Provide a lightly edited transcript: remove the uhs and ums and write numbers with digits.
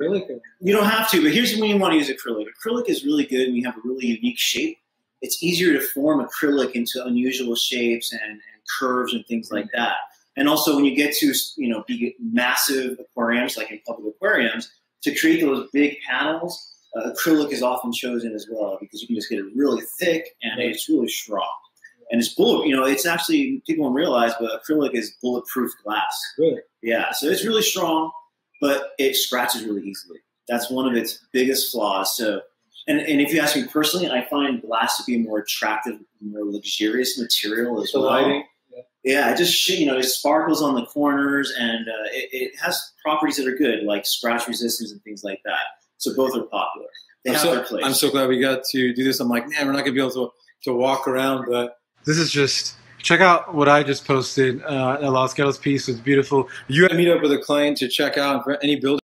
acrylic? Or? You don't have to, but here's when you want to use acrylic. Acrylic is really good when you have a really unique shape. It's easier to form acrylic into unusual shapes and curves and things like that. And also when you get to, you know, big, massive aquariums, like in public aquariums, to create those big panels, acrylic is often chosen as well because you can just get it really thick and it's really strong. And it's bullet, you know, it's actually, people don't realize, but acrylic is bulletproof glass. Really? Yeah, so it's really strong, but it scratches really easily. That's one of its biggest flaws. So, and if you ask me personally, I find glass to be a more attractive, more luxurious material as well. The lighting. Yeah, it just, you know, it sparkles on the corners, and it has properties that are good, like scratch resistance and things like that. So both are popular. They have their place. I'm so glad we got to do this. I'm like, man, we're not going to be able to walk around, but this is just, check out what I just posted, a Los Gatos piece. It's beautiful. You had to meet up with a client to check out any building.